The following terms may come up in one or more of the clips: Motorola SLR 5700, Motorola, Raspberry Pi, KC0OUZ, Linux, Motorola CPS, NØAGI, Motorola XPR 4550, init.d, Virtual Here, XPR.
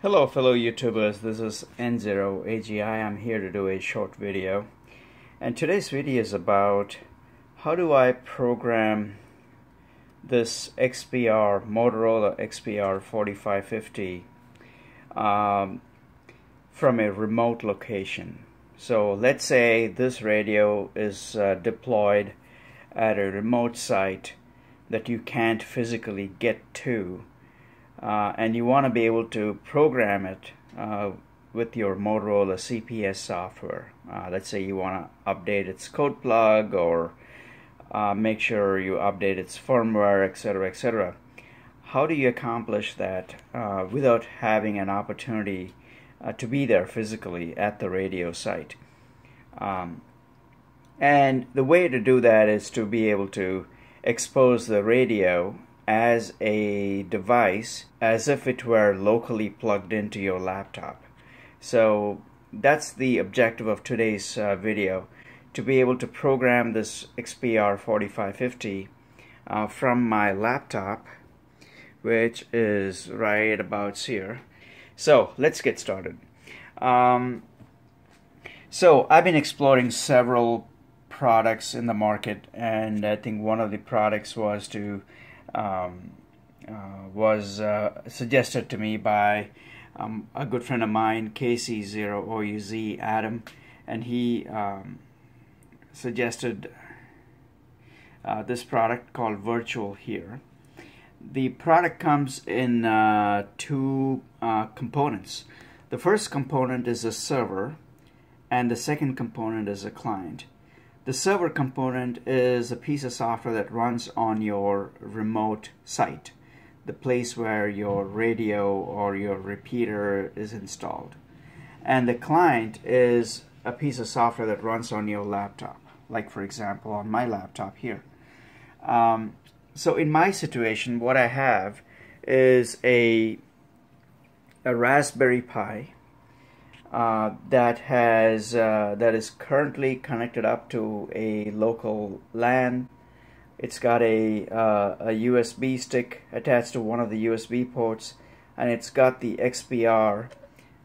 Hello fellow YouTubers, this is NØAGI. I'm here to do a short video, and today's video is about how do I program this Motorola XPR 4550 from a remote location. So let's say this radio is deployed at a remote site that you can't physically get to, and you want to be able to program it with your Motorola CPS software. Let's say you want to update its code plug or make sure you update its firmware, etc., etc. How do you accomplish that without having an opportunity to be there physically at the radio site? And the way to do that is to be able to expose the radio as a device as if it were locally plugged into your laptop. So that's the objective of today's video, to be able to program this XPR 4550 from my laptop, which is right about here. So let's get started. So I've been exploring several products in the market, and I think one of the products was suggested to me by a good friend of mine, KC0OUZ Adam, and he suggested this product called Virtual Here. The product comes in two components. The first component is a server, and the second component is a client. The server component is a piece of software that runs on your remote site, the place where your radio or your repeater is installed. And the client is a piece of software that runs on your laptop, like for example on my laptop here. So in my situation, what I have is a Raspberry Pi that is currently connected up to a local LAN. It's got a USB stick attached to one of the USB ports, and it's got the XPR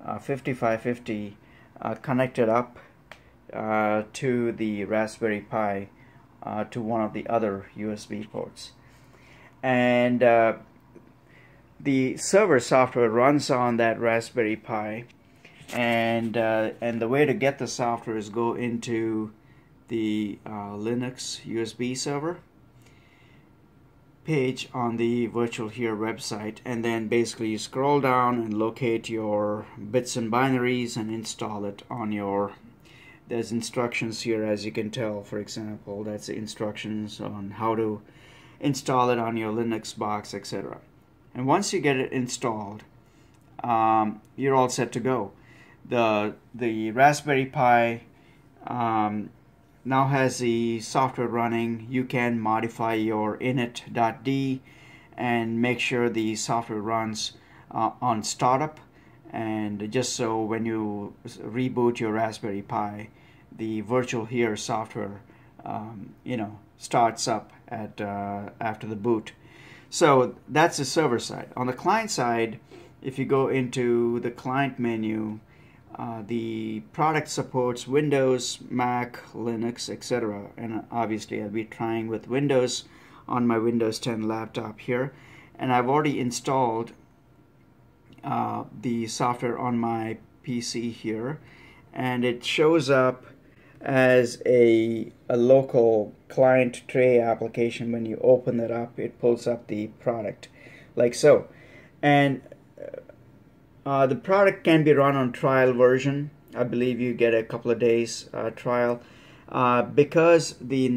5550 connected up to the Raspberry Pi to one of the other USB ports. And the server software runs on that Raspberry Pi. And the way to get the software is go into the Linux USB server page on the Virtual Here website, and then basically you scroll down and locate your bits and binaries and install it on your. There's instructions here, as you can tell. For example, that's the instructions on how to install it on your Linux box, etc. And once you get it installed, you're all set to go. The Raspberry Pi now has the software running. You can modify your init.d and make sure the software runs on startup, and just so when you reboot your Raspberry Pi, the Virtual Here software starts up at after the boot. So that's the server side. On the client side, if you go into the client menu, the product supports Windows, Mac, Linux, etc. And obviously I'll be trying with Windows on my Windows 10 laptop here. And I've already installed the software on my PC here. And it shows up as a local client tray application. When you open that up, it pulls up the product like so. And the product can be run on trial version. I believe you get a couple of days trial because the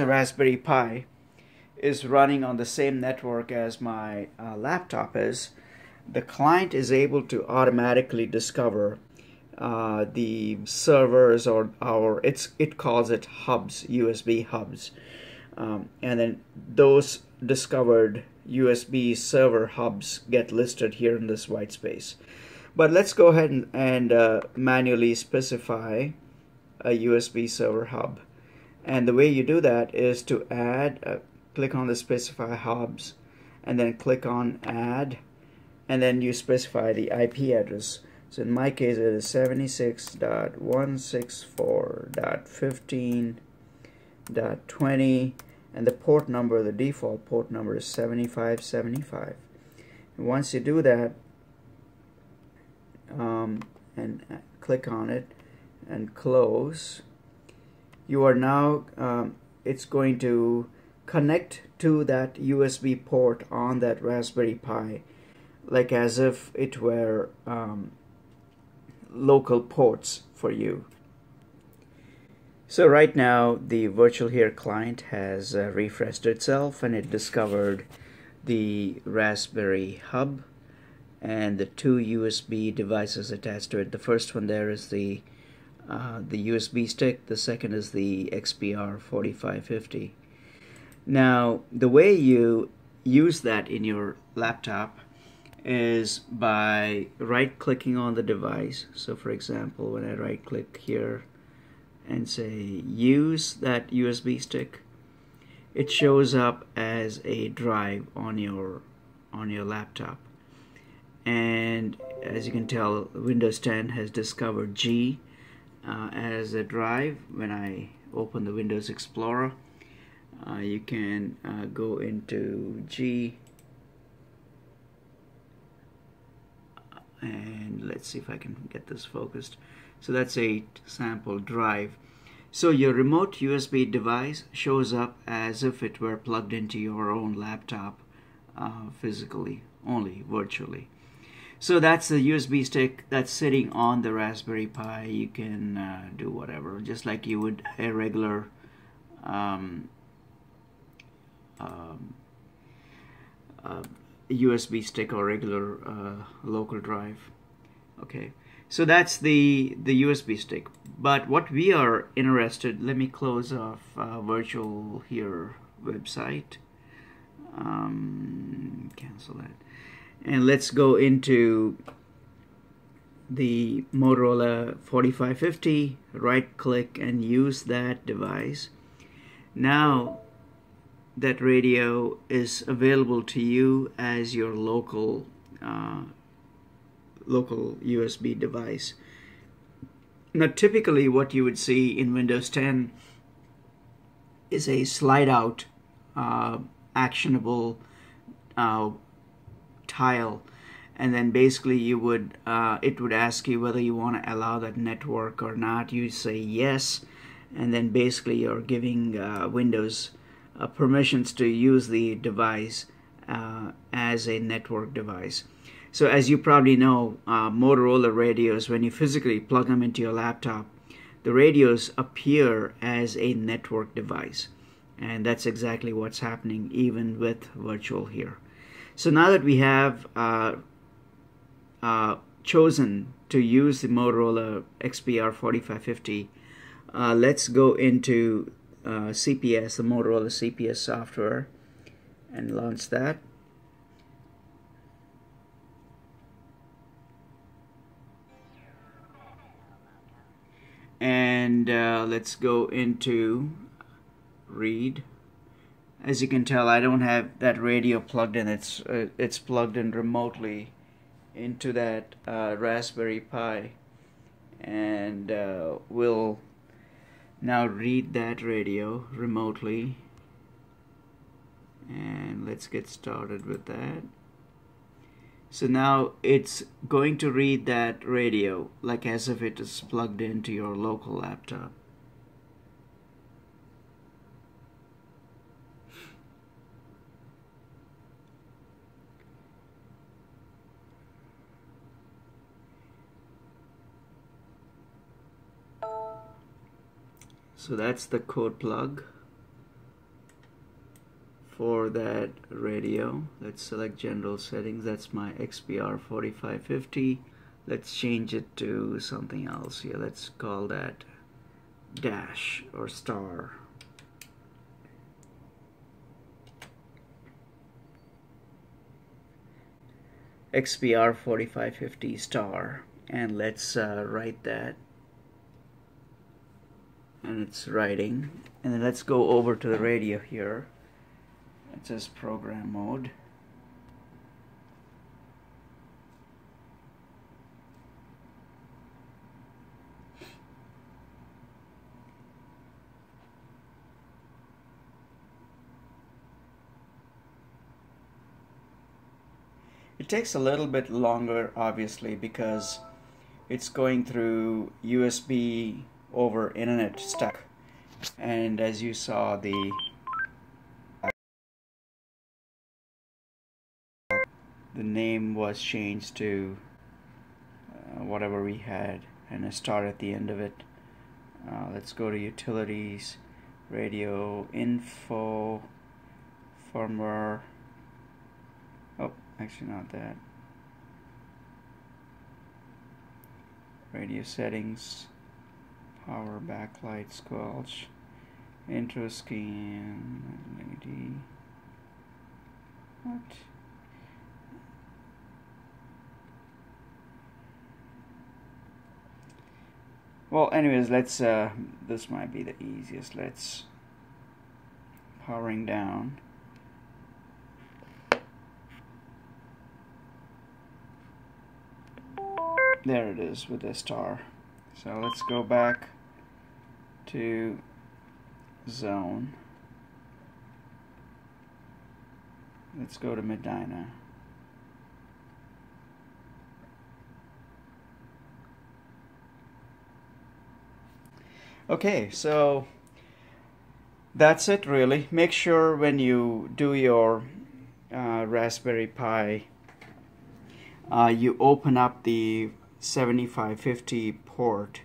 Raspberry Pi is running on the same network as my laptop is. The client is able to automatically discover the servers or it calls it hubs, USB hubs, and then those discovered USB server hubs get listed here in this white space. But let's go ahead and manually specify a USB server hub. And the way you do that is to click on the specify hubs, and then click on add, and then you specify the IP address. So in my case it is 76.164.15.20, and the port number, the default port number, is 7575. And once you do that and click on it and close, you are now it's going to connect to that USB port on that Raspberry Pi, like as if it were local ports for you. So right now the Virtual Here client has refreshed itself, and it discovered the Raspberry hub and the two USB devices attached to it. The first one there is the USB stick, the second is the XPR 4550. Now the way you use that in your laptop is by right clicking on the device. So for example, when I right click here and say use that USB stick, it shows up as a drive on your laptop. And as you can tell, Windows 10 has discovered G as a drive. When I open the Windows Explorer, you can go into G, and let's see if I can get this focused. So that's a sample drive. So your remote USB device shows up as if it were plugged into your own laptop physically, only virtually. So that's the USB stick that's sitting on the Raspberry Pi. You can do whatever, just like you would a regular USB stick or regular local drive. Okay, so that's the USB stick. But what we are interested, let me close off Virtual Here website, cancel that, and let's go into the Motorola 4550, right click and use that device. Now that radio is available to you as your local USB device. Now typically what you would see in Windows 10 is a slide out actionable tile, and then basically you would it would ask you whether you want to allow that network or not. You say yes, and then basically you're giving Windows permissions to use the device as a network device. So as you probably know, Motorola radios, when you physically plug them into your laptop, the radios appear as a network device, and that's exactly what's happening even with Virtual Here. So now that we have chosen to use the Motorola XPR 4550, let's go into CPS, the Motorola CPS software, and launch that. And let's go into read. As you can tell, I don't have that radio plugged in. It's plugged in remotely into that Raspberry Pi, and we'll now read that radio remotely, and let's get started with that. So now it's going to read that radio like as if it is plugged into your local laptop. So that's the code plug for that radio. Let's select general settings. That's my XPR 4550. Let's change it to something else here. Let's call that dash or star. XPR 4550 star. And let's write that. And it's writing, and then let's go over to the radio here. It says program mode, takes a little bit longer, obviously, because it's going through USB over internet stack. And as you saw, the name was changed to whatever we had, and a star at the end of it. Let's go to utilities, radio, info, firmware. Oh, actually not that. Radio settings, power, backlight, squelch, intro skin, LED. What? Well, anyways, let's, this might be the easiest. Let's, powering down. There it is with the star. So let's go back to zone. Let's go to Medina. Okay, so that's it really. Make sure when you do your Raspberry Pi, you open up the 7550 port,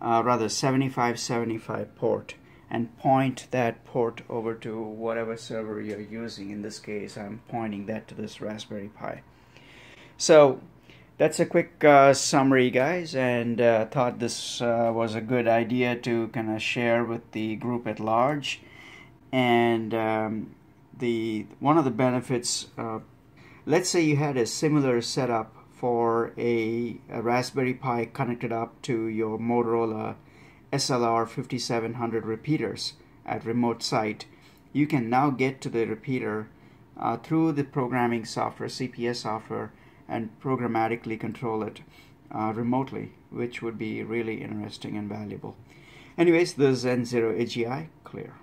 rather 7575 port, and point that port over to whatever server you're using. In this case, I'm pointing that to this Raspberry Pi. So that's a quick summary, guys, and thought this was a good idea to kind of share with the group at large. And one of the benefits, let's say you had a similar setup for a Raspberry Pi connected up to your Motorola SLR 5700 repeaters at remote site. You can now get to the repeater through the programming software, CPS software, and programmatically control it remotely, which would be really interesting and valuable. Anyways, this is N0AGI, clear.